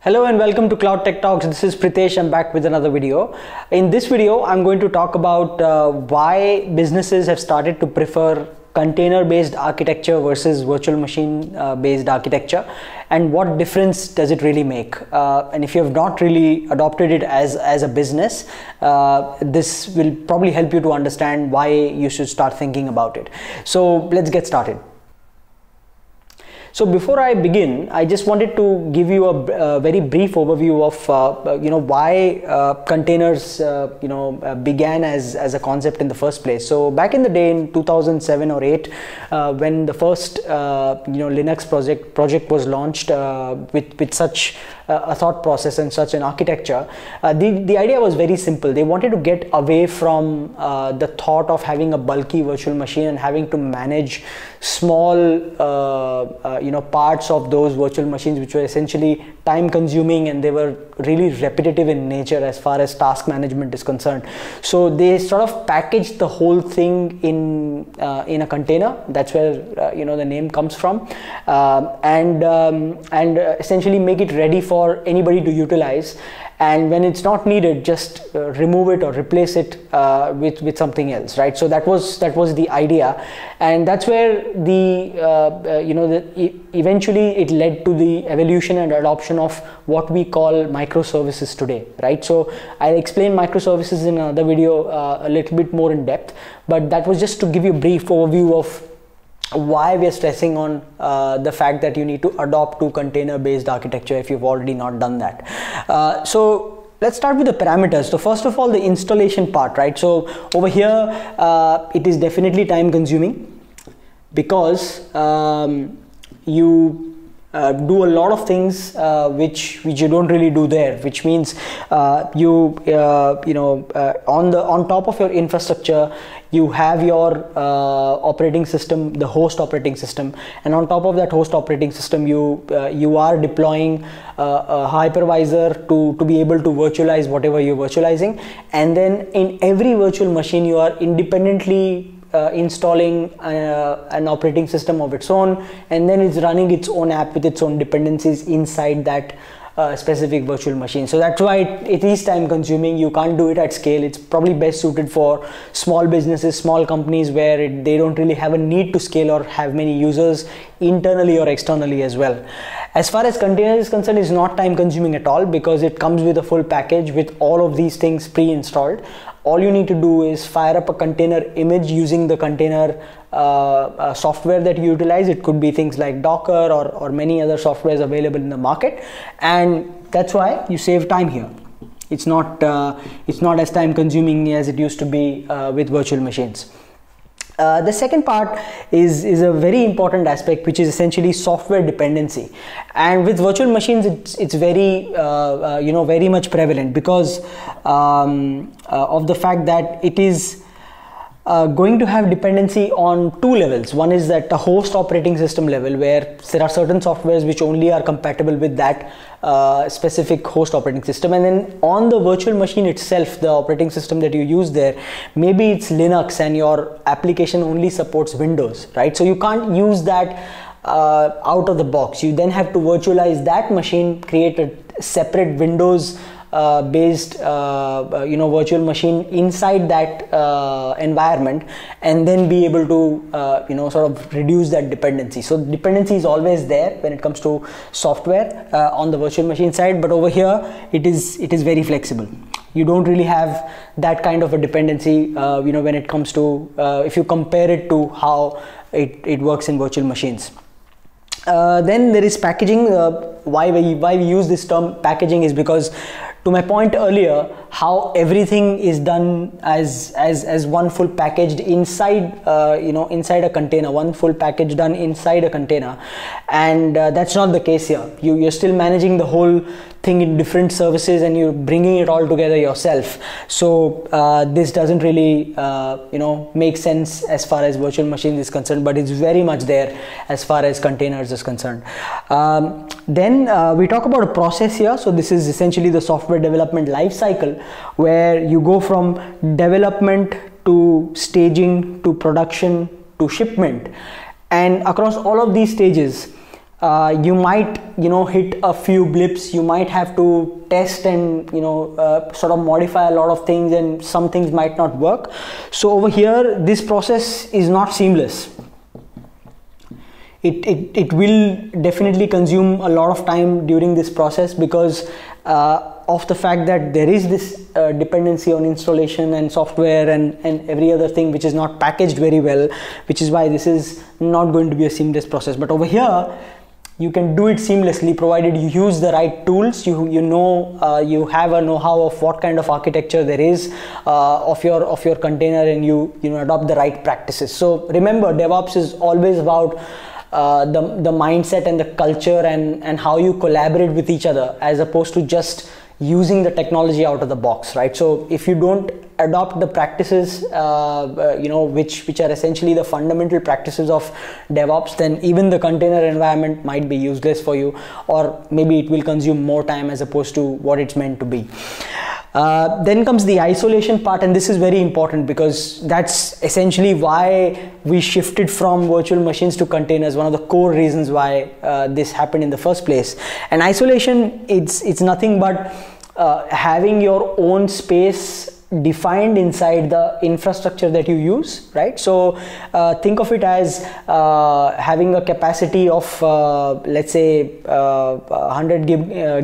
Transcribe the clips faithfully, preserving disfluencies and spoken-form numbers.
Hello and welcome to Cloud Tech Talks. This is Pritesh. I'm back with another video. In this video, I'm going to talk about uh, why businesses have started to prefer container-based architecture versus virtual machine-based uh, architecture, and what difference does it really make? Uh, and if you have not really adopted it as, as a business, uh, this will probably help you to understand why you should start thinking about it. So let's get started. So before I begin, I just wanted to give you a, a very brief overview of uh, you know why uh, containers uh, you know uh, began as as a concept in the first place. So back in the day, in two thousand seven or eight, uh, when the first uh, you know Linux project project was launched uh, with with such a thought process and such an architecture, uh, the, the idea was very simple. They wanted to get away from uh, the thought of having a bulky virtual machine and having to manage small uh, uh, you know parts of those virtual machines, which were essentially time consuming and they were really repetitive in nature as far as task management is concerned. So they sort of packaged the whole thing in uh, in a container. That's where uh, you know the name comes from, uh, and um, and uh, essentially make it ready for for anybody to utilize, and when it's not needed, just uh, remove it or replace it uh, with with something else, right? So that was that was the idea, and that's where the uh, uh, you know the e eventually it led to the evolution and adoption of what we call microservices today, right? So I'll explain microservices in another video uh, a little bit more in depth, but that was just to give you a brief overview of why we are stressing on uh, the fact that you need to adopt to container-based architecture if you've already not done that. Uh, so let's start with the parameters. So first of all, the installation part, right? So over here, uh, it is definitely time-consuming because um, you Uh, do a lot of things uh, which which you don't really do there, which means uh, you uh, you know uh, on the on top of your infrastructure you have your uh, operating system, the host operating system, and on top of that host operating system you uh, you are deploying uh, a hypervisor to to be able to virtualize whatever you're virtualizing, and then in every virtual machine you are independently Uh, installing uh, an operating system of its own, and then it's running its own app with its own dependencies inside that uh, specific virtual machine. So that's why it, it is time consuming. You can't do it at scale. It's probably best suited for small businesses, small companies where it, they don't really have a need to scale or have many users internally or externally as well. As far as containers is concerned, it's not time consuming at all because it comes with a full package with all of these things pre-installed. All you need to do is fire up a container image using the container uh, uh, software that you utilize. It could be things like Docker or, or many other softwares available in the market, and that's why you save time here. It's not, uh, it's not as time consuming as it used to be uh, with virtual machines. Uh, the second part is, is a very important aspect, which is essentially software dependency, and with virtual machines it's, it's very uh, uh, you know very much prevalent because um, uh, of the fact that it is Uh, going to have dependency on two levels. One is that the host operating system level, where there are certain softwares which only are compatible with that uh, specific host operating system, and then on the virtual machine itself, the operating system that you use there, maybe it's Linux and your application only supports Windows, right? So you can't use that uh, out of the box. You then have to virtualize that machine, create a separate Windows Uh, based uh, you know virtual machine inside that uh, environment, and then be able to uh, you know sort of reduce that dependency. So dependency is always there when it comes to software uh, on the virtual machine side, but over here it is it is very flexible. You don't really have that kind of a dependency uh, you know when it comes to uh, if you compare it to how it, it works in virtual machines. Uh, then there is packaging. Uh, why we why we use this term packaging is because, to my point earlier, how everything is done as as as one full packaged inside uh, you know inside a container, one full package done inside a container, and uh, that's not the case here. You you're still managing the whole thing in different services, and you're bringing it all together yourself. So uh, this doesn't really uh, you know make sense as far as virtual machines is concerned, but it's very much there as far as containers is concerned. Um, then uh, we talk about a process here. So this is essentially the software development life cycle, where you go from development to staging to production to shipment, and across all of these stages uh, you might, you know, hit a few blips. You might have to test and, you know, uh, sort of modify a lot of things, and some things might not work. So over here, this process is not seamless. It, it, it will definitely consume a lot of time during this process because uh, of the fact that there is this uh, dependency on installation and software and, and every other thing which is not packaged very well, which is why this is not going to be a seamless process. But over here, you can do it seamlessly provided you use the right tools, you, you know, uh, you have a know-how of what kind of architecture there is uh, of your of your container, and you, you know, adopt the right practices. So remember, DevOps is always about Uh, the, the mindset and the culture and, and how you collaborate with each other, as opposed to just using the technology out of the box, right? So if you don't adopt the practices, uh, uh, you know, which, which are essentially the fundamental practices of DevOps, then even the container environment might be useless for you, or maybe it will consume more time as opposed to what it's meant to be. Uh, then comes the isolation part, and this is very important because that's essentially why we shifted from virtual machines to containers, one of the core reasons why uh, this happened in the first place. And isolation, it's, it's nothing but uh, having your own space defined inside the infrastructure that you use, right? So uh, think of it as uh, having a capacity of uh, let's say uh, one hundred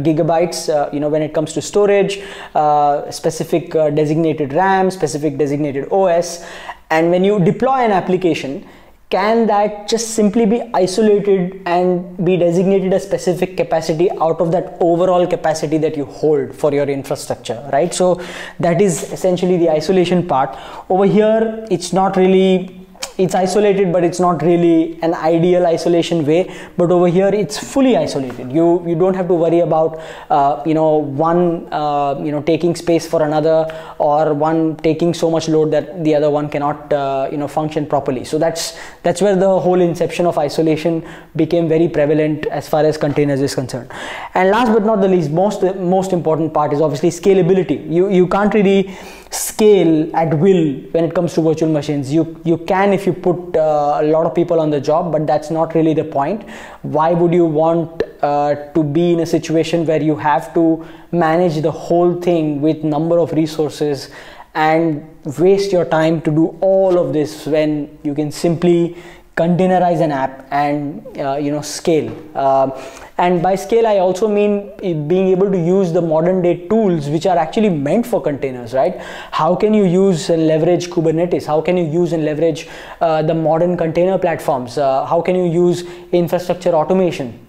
gigabytes, uh, you know, when it comes to storage, uh, specific uh, designated RAM, specific designated O S. And when you deploy an application, can that just simply be isolated and be designated a specific capacity out of that overall capacity that you hold for your infrastructure, right? So that is essentially the isolation part. Over here, it's not really, it's isolated, but it's not really an ideal isolation way. But over here, it's fully isolated. You you don't have to worry about uh, you know, one uh, you know, taking space for another, or one taking so much load that the other one cannot uh, you know, function properly. So that's that's where the whole inception of isolation became very prevalent as far as containers is concerned. And last but not the least, most most important part is obviously scalability. You you can't really scale at will when it comes to virtual machines. You you can if you put uh, a lot of people on the job, but that's not really the point. Why would you want uh, to be in a situation where you have to manage the whole thing with number of resources and waste your time to do all of this when you can simply containerize an app and uh, you know, scale? Uh, and by scale, I also mean being able to use the modern day tools which are actually meant for containers, right? How can you use and leverage Kubernetes? How can you use and leverage uh, the modern container platforms? Uh, how can you use infrastructure automation?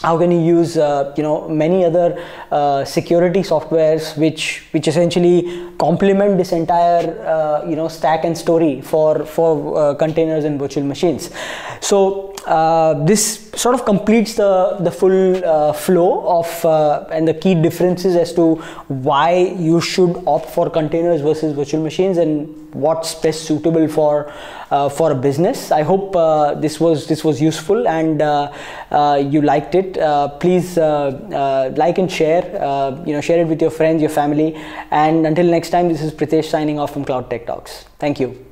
How can you use uh, you know, many other uh, security softwares which which essentially complement this entire uh, you know, stack and story for for uh, containers and virtual machines? So uh, this sort of completes the the full uh, flow of uh, and the key differences as to why you should opt for containers versus virtual machines, and what's best suitable for uh, for a business. I hope uh, this was this was useful and uh, uh, you liked it. Uh, please uh, uh, like and share, uh, you know, share it with your friends, your family. And until next time, this is Pritesh signing off from Cloud Tech Talks. Thank you.